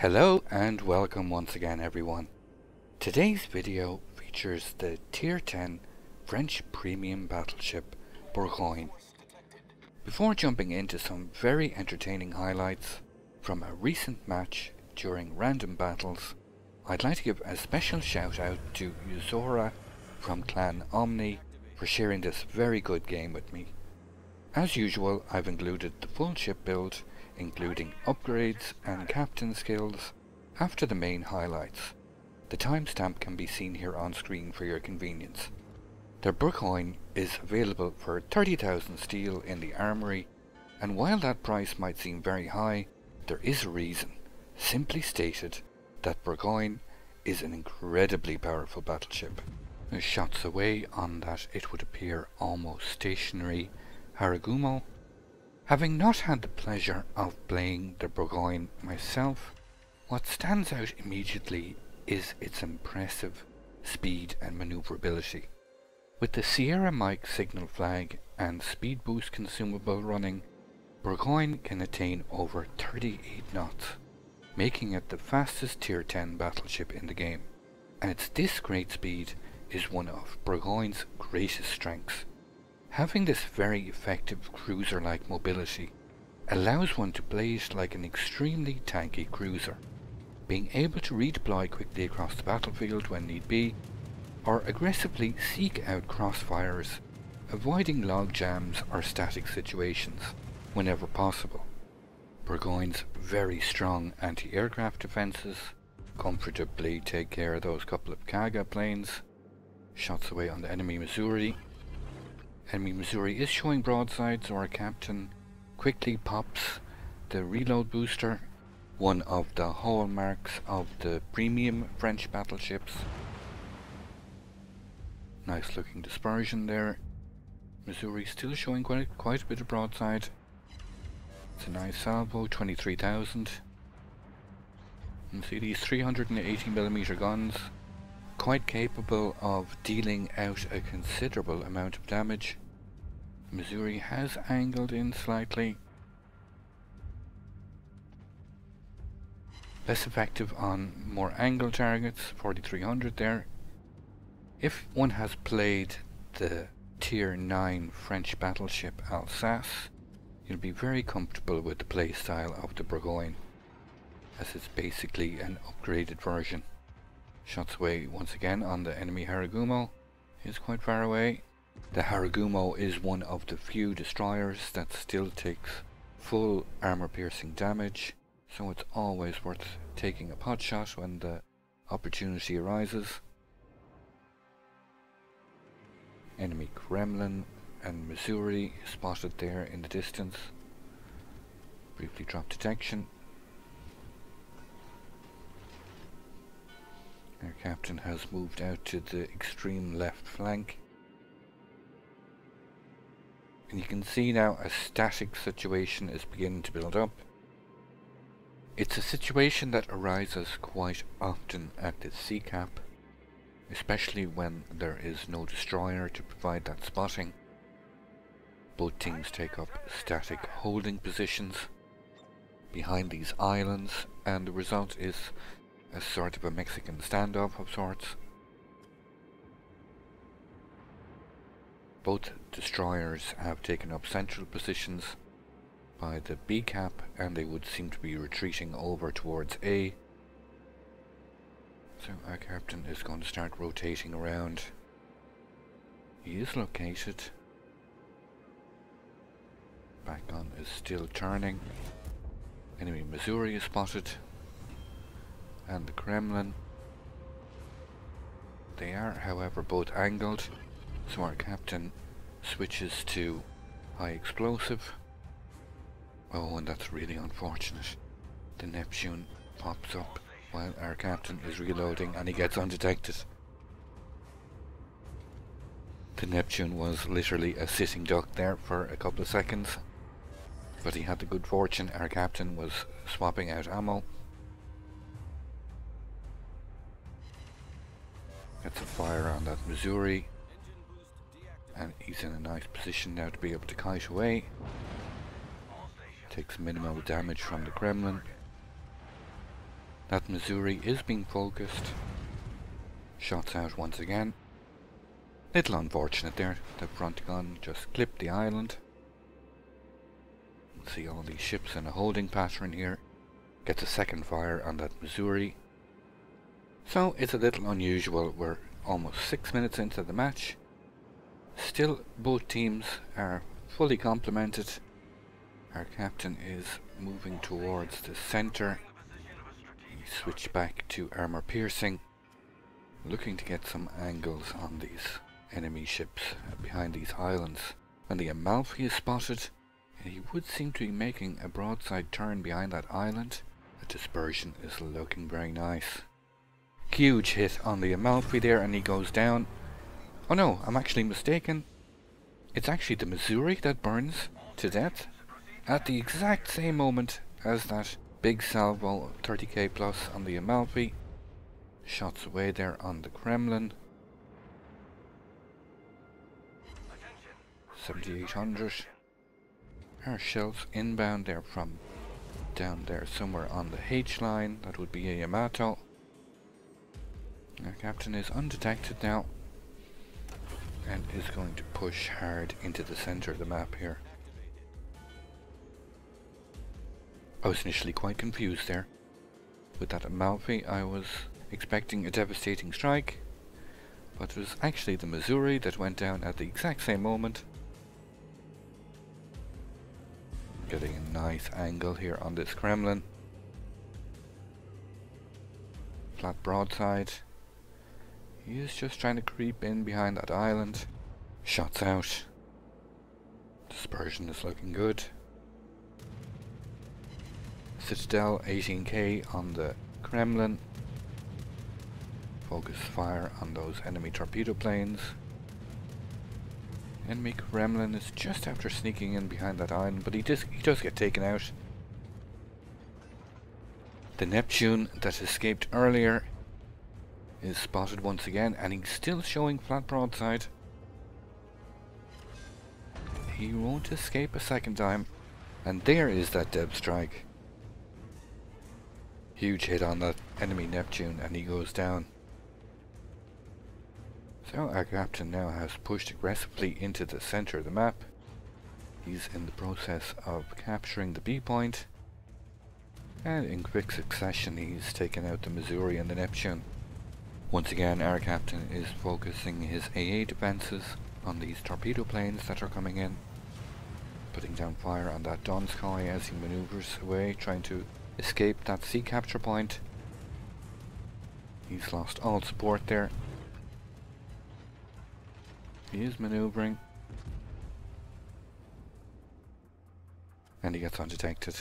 Hello and welcome once again everyone. Today's video features the Tier 10 French premium battleship Bourgogne. Before jumping into some very entertaining highlights from a recent match during random battles, I'd like to give a special shout out to Uzora from Clan Omni for sharing this very good game with me. As usual, I've included the full ship build including upgrades and captain skills after the main highlights. The timestamp can be seen here on screen for your convenience. The Bourgogne is available for 30,000 steel in the armory, and while that price might seem very high, there is a reason, simply stated, that Bourgogne is an incredibly powerful battleship. Shots away on that it would appear almost stationary Harugumo. Having not had the pleasure of playing the Bourgogne myself, what stands out immediately is its impressive speed and manoeuvrability. With the Sierra Mike signal flag and speed boost consumable running, Bourgogne can attain over 38 knots, making it the fastest Tier 10 battleship in the game, and this great speed is one of Bourgogne's greatest strengths. Having this very effective cruiser-like mobility allows one to play it like an extremely tanky cruiser, being able to redeploy quickly across the battlefield when need be, or aggressively seek out crossfires, avoiding log jams or static situations whenever possible. Bourgoigne's very strong anti-aircraft defences comfortably take care of those couple of Kaga planes. Shots away on the enemy Missouri. Enemy Missouri is showing broadsides, so our captain quickly pops the reload booster, one of the hallmarks of the premium French battleships. Nice looking dispersion there. Missouri still showing quite a bit of broadside. It's a nice salvo, 23,000. You see these 380mm guns, quite capable of dealing out a considerable amount of damage. Missouri has angled in slightly. Less effective on more angle targets, 4,300 there. If one has played the Tier 9 French battleship Alsace, you'll be very comfortable with the playstyle of the Bourgogne, as it's basically an upgraded version. Shots away once again on the enemy Harugumo. He's quite far away. The Harugumo is one of the few destroyers that still takes full armor piercing damage, so it's always worth taking a pot shot when the opportunity arises. Enemy Kremlin and Missouri spotted there in the distance. Briefly dropped detection. Our captain has moved out to the extreme left flank, and you can see now a static situation is beginning to build up. It's a situation that arises quite often at the sea cap, especially when there is no destroyer to provide that spotting. Both teams take up static holding positions behind these islands, and the result is a sort of a Mexican standoff of sorts. Both destroyers have taken up central positions by the B cap, and they would seem to be retreating over towards A. So our captain is going to start rotating around. He is located. Back-on is still turning. Enemy Missouri is spotted. And the Kremlin. They are, however, both angled, so our captain switches to high explosive. Oh, and that's really unfortunate. The Neptune pops up while our captain is reloading, and he gets undetected. The Neptune was literally a sitting duck there for a couple of seconds, but he had the good fortune our captain was swapping out ammo. Gets a fire on that Missouri, and he's in a nice position now to be able to kite away. Takes minimal damage from the Kremlin. that Missouri is being focused. Shots out once again. Little unfortunate there, the front gun just clipped the island. We'll see all these ships in a holding pattern here. Gets a second fire on that Missouri. So it's a little unusual, we're almost 6 minutes into the match. Still both teams are fully complemented. Our captain is moving towards the centre. We switch back to armour piercing. Looking to get some angles on these enemy ships behind these islands. And the Amalfi is spotted, and he would seem to be making a broadside turn behind that island. The dispersion is looking very nice. Huge hit on the Amalfi there, and he goes down. Oh no, I'm actually mistaken. It's actually the Missouri that burns to death at the exact same moment as that big salvo 30k plus on the Amalfi. Shots away there on the Kremlin. 7800. Our shells inbound there from down there somewhere on the H line. That would be a Yamato. Our captain is undetected now and is going to push hard into the center of the map here. I was initially quite confused there. With that Amalfi I was expecting a devastating strike, but it was actually the Missouri that went down at the exact same moment. Getting a nice angle here on this Kremlin. Flat broadside. He is just trying to creep in behind that island. Shots out. Dispersion is looking good. Citadel 18k on the Kremlin. Focus fire on those enemy torpedo planes. Enemy Kremlin is just after sneaking in behind that island, but he does get taken out. The Neptune that escaped earlier is spotted once again, and he's still showing flat broadside. He won't escape a second time, and there is that deb strike. Huge hit on that enemy Neptune, and he goes down. So our captain now has pushed aggressively into the center of the map. He's in the process of capturing the B point, and in quick succession he's taken out the Missouri and the Neptune. Once again, our captain is focusing his AA defenses on these torpedo planes that are coming in. Putting down fire on that Donskoi as he maneuvers away, trying to escape that sea capture point. He's lost all support there. He is maneuvering. And he gets undetected.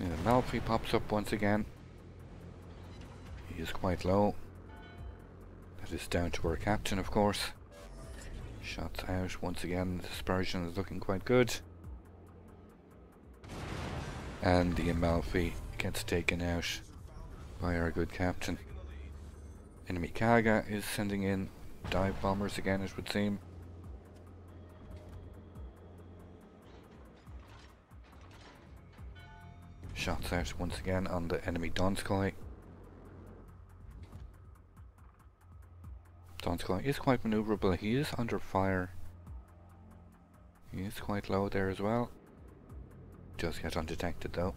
And the Amalfi pops up once again. He is quite low. That is down to our captain, of course. Shots out once again. The dispersion is looking quite good. And the Amalfi gets taken out by our good captain. Enemy Kaga is sending in dive bombers again, it would seem. Shots out once again on the enemy Donskoi. Donskoi is quite maneuverable, he is under fire. He is quite low there as well. Does get undetected though.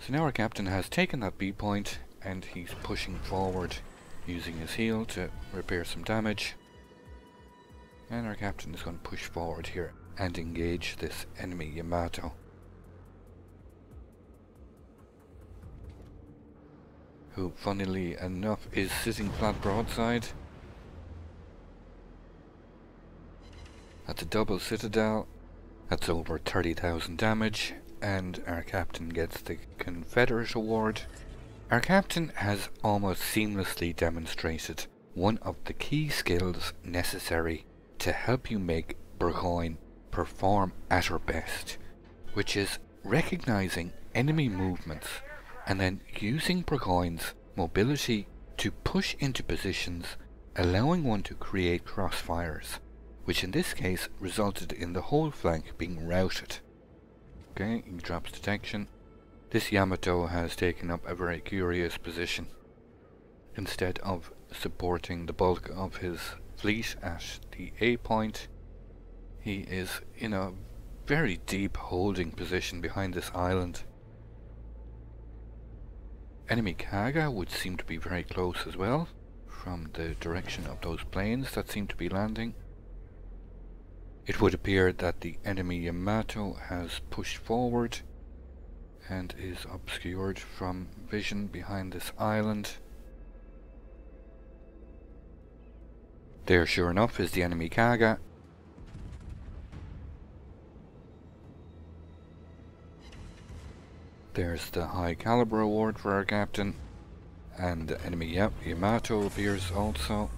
So now our captain has taken that B point and he's pushing forward using his heel to repair some damage. And our captain is going to push forward here and engage this enemy Yamato. Who, funnily enough, is sitting flat broadside. At the double citadel, that's over 30,000 damage, and our captain gets the Confederate Award. Our captain has almost seamlessly demonstrated one of the key skills necessary to help you make Bourgogne perform at her best, which is recognizing enemy movements and then using Burgoyne's mobility to push into positions, allowing one to create crossfires, which in this case resulted in the whole flank being routed. Okay, he drops detection. This Yamato has taken up a very curious position. Instead of supporting the bulk of his fleet at the A point, he is in a very deep holding position behind this island. Enemy Kaga would seem to be very close as well, from the direction of those planes that seem to be landing. It would appear that the enemy Yamato has pushed forward and is obscured from vision behind this island. There, sure enough, is the enemy Kaga. There's the high caliber award for our captain, and the enemy Yamato appears also.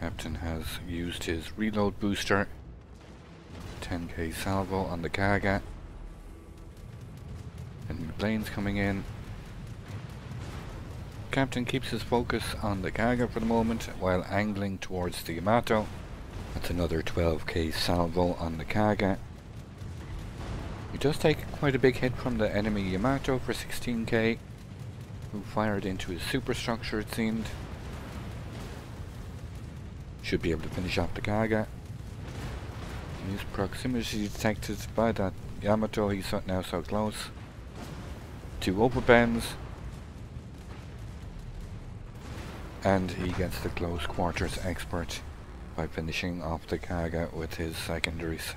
Captain has used his reload booster, 10k salvo on the Kaga. Enemy planes coming in. Captain keeps his focus on the Kaga for the moment while angling towards the Yamato. That's another 12k salvo on the Kaga. He does take quite a big hit from the enemy Yamato for 16k, who fired into his superstructure it seemed. Should be able to finish off the Kaga. His proximity detected by that Yamato, he's now so close. Two overbends. And he gets the close quarters expert by finishing off the Kaga with his secondaries.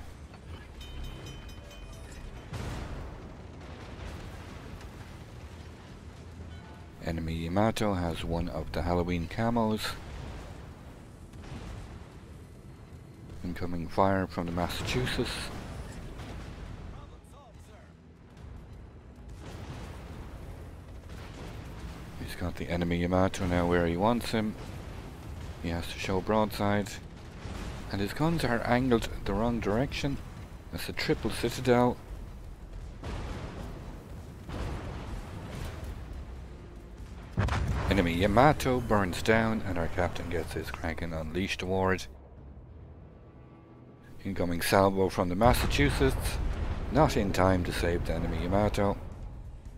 Enemy Yamato has one of the Halloween camos. Incoming fire from the Massachusetts. He's got the enemy Yamato now where he wants him. He has to show broadside. And his guns are angled the wrong direction. That's a triple citadel. Enemy Yamato burns down and our captain gets his Kraken Unleashed award. Incoming salvo from the Massachusetts, not in time to save the enemy Yamato.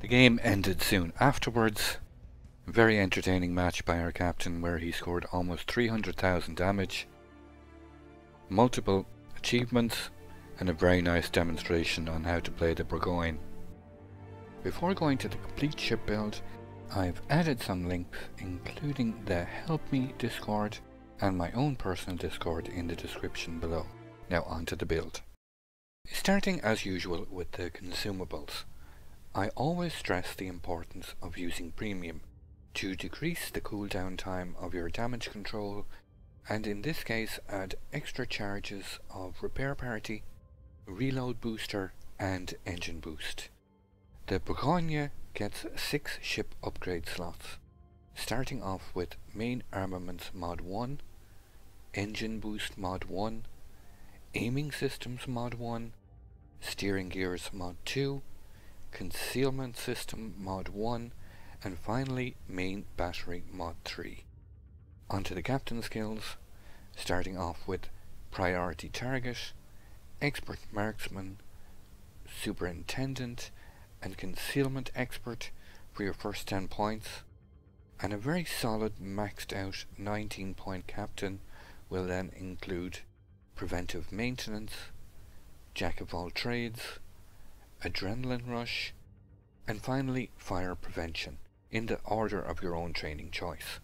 The game ended soon afterwards. A very entertaining match by our captain where he scored almost 300,000 damage, multiple achievements, and a very nice demonstration on how to play the Bourgogne. Before going to the complete ship build, I've added some links including the Help Me Discord and my own personal Discord in the description below. Now onto the build. Starting as usual with the consumables. I always stress the importance of using premium to decrease the cooldown time of your damage control, and in this case add extra charges of repair parity, reload booster and engine boost. The Bourgogne gets 6 ship upgrade slots, starting off with main armaments mod 1, engine boost mod 1, aiming systems mod 1, steering gears mod 2, concealment system mod 1, and finally main battery mod 3. Onto the captain skills, starting off with priority target, expert marksman, superintendent, and concealment expert for your first 10 points, and a very solid maxed out 19-point captain will then include preventive maintenance, jack of all trades, adrenaline rush, and finally fire prevention, in the order of your own training choice.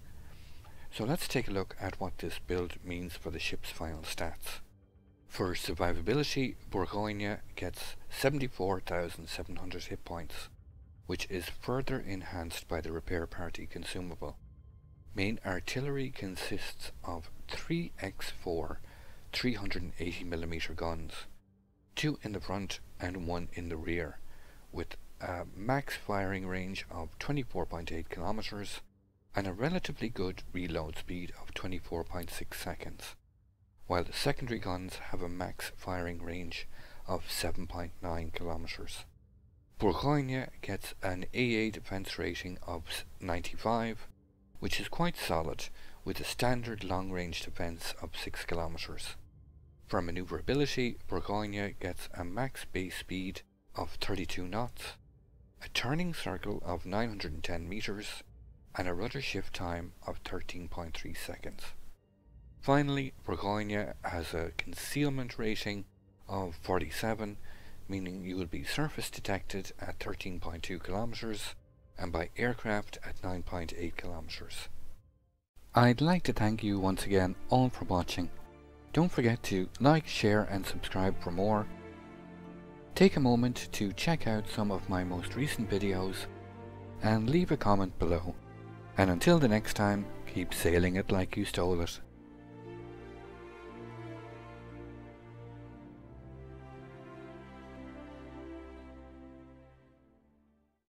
So let's take a look at what this build means for the ship's final stats. For survivability, Bourgogne gets 74,700 hit points, which is further enhanced by the repair party consumable. Main artillery consists of 3x4 380mm guns, 2 in the front and 1 in the rear, with a max firing range of 24.8 kilometers and a relatively good reload speed of 24.6 seconds, while the secondary guns have a max firing range of 7.9 kilometers. Bourgogne gets an AA defense rating of 95, which is quite solid, with a standard long range defense of 6 kilometers. For manoeuvrability, Bourgogne gets a max base speed of 32 knots, a turning circle of 910 meters, and a rudder shift time of 13.3 seconds. Finally, Bourgogne has a concealment rating of 47, meaning you will be surface detected at 13.2 kilometers and by aircraft at 9.8 kilometers. I'd like to thank you once again all for watching. Don't forget to like, share and subscribe for more. Take a moment to check out some of my most recent videos and leave a comment below. And until the next time, keep sailing it like you stole it.